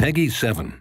Peggy 7.